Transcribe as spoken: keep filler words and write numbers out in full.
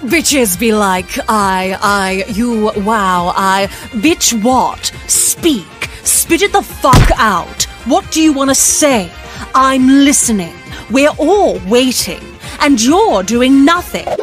Bitches be like, I, I, you, wow, I, bitch what? Speak. Spit it the fuck out. What do you want to say? I'm listening. We're all waiting. And you're doing nothing.